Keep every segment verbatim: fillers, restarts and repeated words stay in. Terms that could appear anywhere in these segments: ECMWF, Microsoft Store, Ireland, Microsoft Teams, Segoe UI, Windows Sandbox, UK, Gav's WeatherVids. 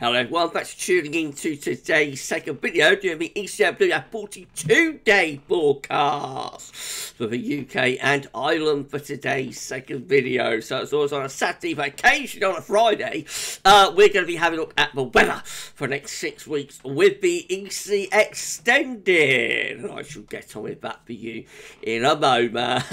Hello, well, thanks for tuning in to today's second video doing the E C M W F forty-two day forecast for the U K and Ireland for today's second video. So it's always on a Saturday vacation on a Friday. Uh, we're going to be having a look at the weather for the next six weeks with the E C extended. And I shall get on with that for you in a moment.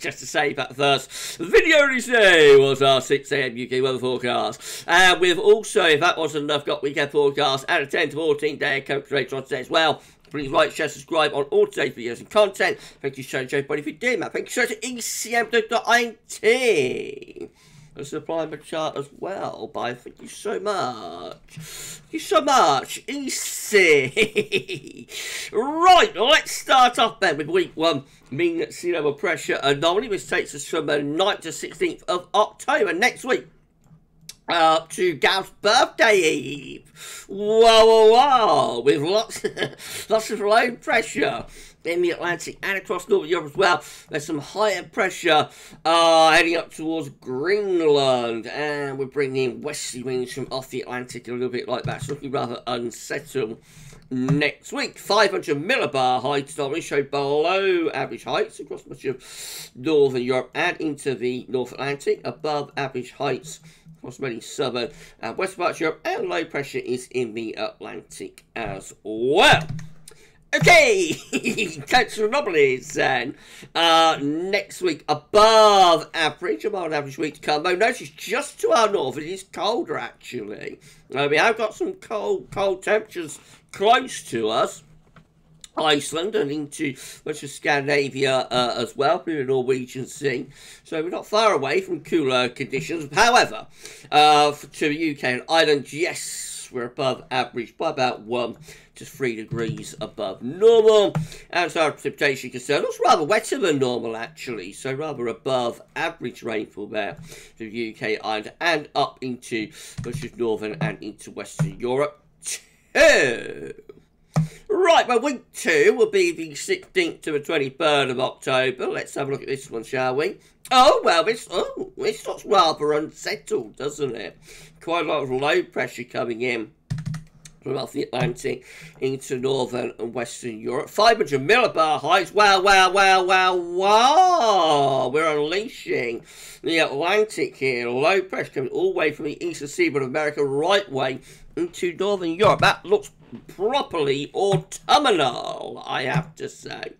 Just to say that first, the video today was our six A M U K weather forecast. And we've also, if that was enough, got weekend forecast and a ten to fourteen day coverage rates on today as well. Please like, share, subscribe on all today's videos and content. Thank you so much everybody for doing that. Thank you so much to E C M W F dot I N T and supplying the chart as well. Bye. Thank you so much. Thank you so much, E C. Right, let's start off then with week one. Mean sea level pressure anomaly, which takes us from the ninth to sixteenth of October next week. Up to Gav's birthday eve. Whoa, whoa, whoa. With lots, lots of low pressure in the Atlantic and across Northern Europe as well. There's some higher pressure uh, heading up towards Greenland. And we're bringing westerly winds from off the Atlantic a little bit like that. It's looking rather unsettled next week. five hundred millibar heights normally show below average heights across much of Northern Europe and into the North Atlantic. Above average heights across many southern and western parts of Europe, and low pressure is in the Atlantic as well. Okay, coastal anomalies then. Uh, next week, above average, a mild average week to come. Though notice just to our north, it is colder actually. Uh, we have got some cold, cold temperatures close to us. Iceland and into much of Scandinavia uh, as well, through the Norwegian Sea. So we're not far away from cooler conditions. However, uh, for, to the U K and Ireland, yes, we're above average by about one to three degrees above normal. And so our precipitation concern, it's rather wetter than normal actually, so rather above average rainfall there for the U K, Ireland, and up into much of northern and into western Europe too. Right, well, week two will be the sixteenth to the twenty-third of October. Let's have a look at this one, shall we? Oh, well, this, oh, this looks rather unsettled, doesn't it? Quite a lot of low pressure coming in from off the Atlantic into northern and western Europe. five hundred millibar heights. Wow, wow, wow, wow, wow. We're unleashing the Atlantic here. Low pressure coming all the way from the eastern seaboard of America right way into northern Europe. That looks properly autumnal, I have to say.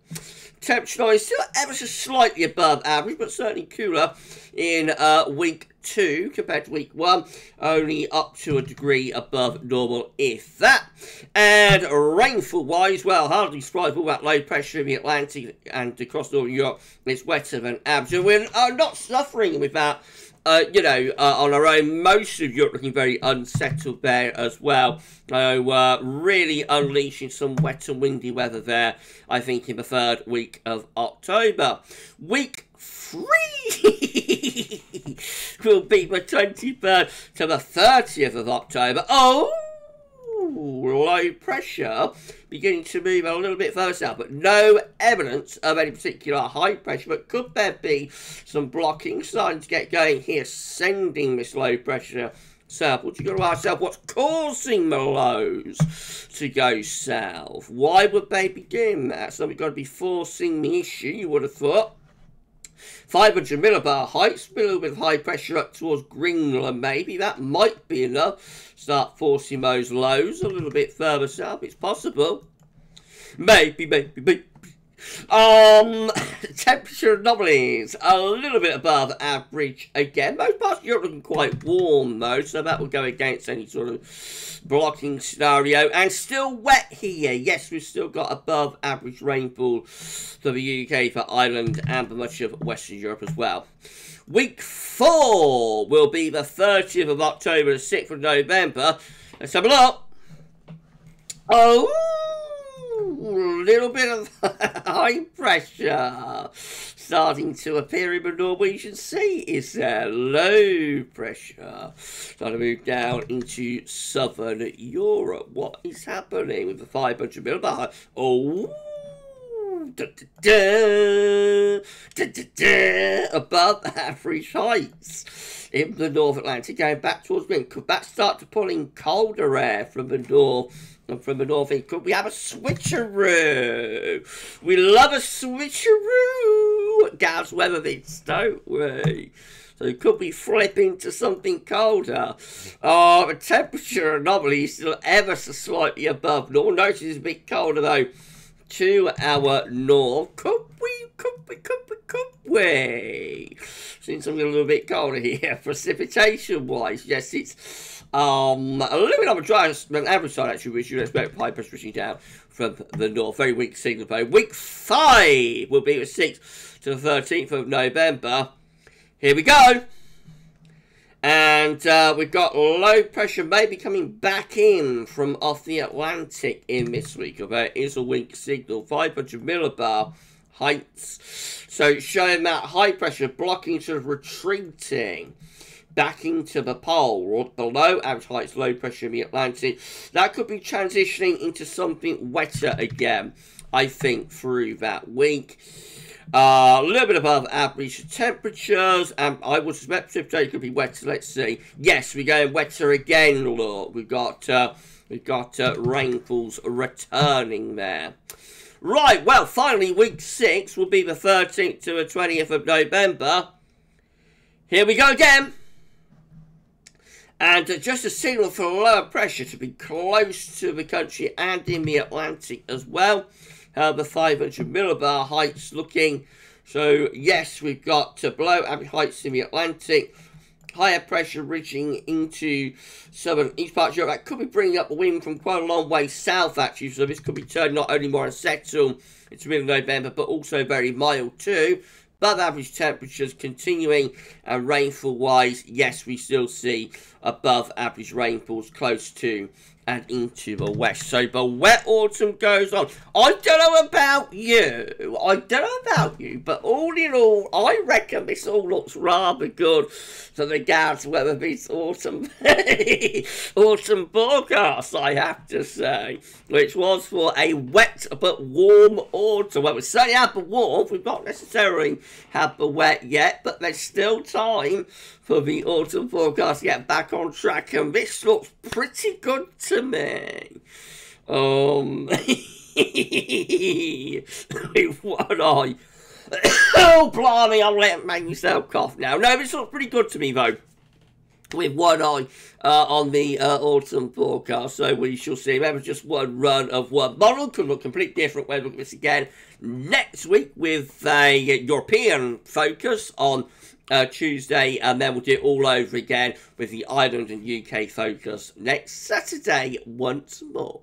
Temperature is still ever so slightly above average, but certainly cooler in uh, week two compared to week one, only up to a degree above normal, if that. And rainfall-wise, well, hardly surprised all that low pressure in the Atlantic and across northern Europe is wetter than average. And we're uh, not suffering with that. Uh, you know, uh, on our own, most of Europe looking very unsettled there as well. So, uh, really unleashing some wet and windy weather there, I think, in the third week of October. Week three will be the twenty-third to the thirtieth of October. Oh! Low pressure beginning to move a little bit further south, but no evidence of any particular high pressure. But could there be some blocking starting to get going here, sending this low pressure south? Well, you've got to ask yourself what's causing the lows to go south. Why would they be doing that? Something's got to be forcing the issue, you would have thought. five hundred millibar heights, a little bit of high pressure up towards Greenland maybe. That might be enough. Start forcing those lows a little bit further south. It's possible. Maybe, maybe, maybe. Um, temperature anomalies, a little bit above average again. Most parts of Europe looking quite warm though, so that will go against any sort of blocking scenario. And still wet here. Yes, we've still got above average rainfall for the U K, for Ireland, and for much of Western Europe as well. Week four will be the thirtieth of October, the sixth of November. Let's have a look. Oh, little bit of high pressure starting to appear in the Norwegian Sea. Is there low pressure starting to move down into southern Europe? What is happening with the five hundred millibar? Oh, da, da, da, da, da, da, above average heights in the North Atlantic, going back towards wind. Could that start to pull in colder air from the north and from the northeast? Could we have a switcheroo? We love a switcheroo. Gav's WeatherVids, don't we? So could we flip into something colder? Oh, the temperature anomaly is still ever so slightly above normal. Notice it's a bit colder though to our north. Could we, could we, could we, could we? Seems something a little bit colder here, precipitation-wise. Yes, it's um, a little bit on the drier than average side, actually, which you'd expect high pressure switching down from the north. Very weak signal though. Week five will be the sixth to the thirteenth of November. Here we go. And uh, we've got low pressure maybe coming back in from off the Atlantic in this week, although it is a weak signal, five hundred millibar heights. So showing that high pressure blocking, sort of retreating back into the pole, or below average heights, low pressure in the Atlantic. That could be transitioning into something wetter again, I think, through that week. Uh, a little bit above average temperatures, and I would suspect today could be wetter. Let's see. Yes, we're going wetter again. Look, we've got uh, we've got uh, rainfalls returning there. Right. Well, finally, week six will be the thirteenth to the twentieth of November. Here we go again. And uh, just a signal for lower pressure to be close to the country and in the Atlantic as well. Uh, the five hundred millibar heights looking. So yes, we've got uh, below average heights in the Atlantic, higher pressure reaching into southern east parts of Europe. That could be bringing up the wind from quite a long way south, actually. So this could be turned not only more unsettled into middle of November, but also very mild too. Above average temperatures continuing, and rainfall wise, yes, we still see above average rainfalls close to and into the west. So the wet autumn goes on. I don't know about you, I don't know about you, but all in all, I reckon this all looks rather good for the Gav's WeatherVids autumn autumn forecast, I have to say, which was for a wet but warm autumn. Well, we certainly had the warmth, we've not necessarily had the wet yet, but there's still time for the autumn forecast to get back on track, and this looks pretty good to me. Um, what eye? Oh, blimey, I'll let make myself cough now. No, this looks pretty good to me though, with one eye uh, on the uh, autumn forecast, so we shall see. Remember, just one run of one model could look completely different when we look at this again next week with a European focus on uh, Tuesday, and then we'll do it all over again with the Ireland and U K focus next Saturday once more.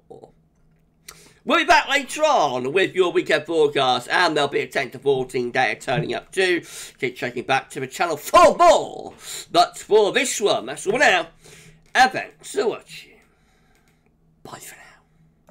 We'll be back later on with your weekend forecast, and there'll be a ten to fourteen day of turning up too. Keep checking back to the channel for more. But for this one, that's all now. And thanks for watching. Bye for now.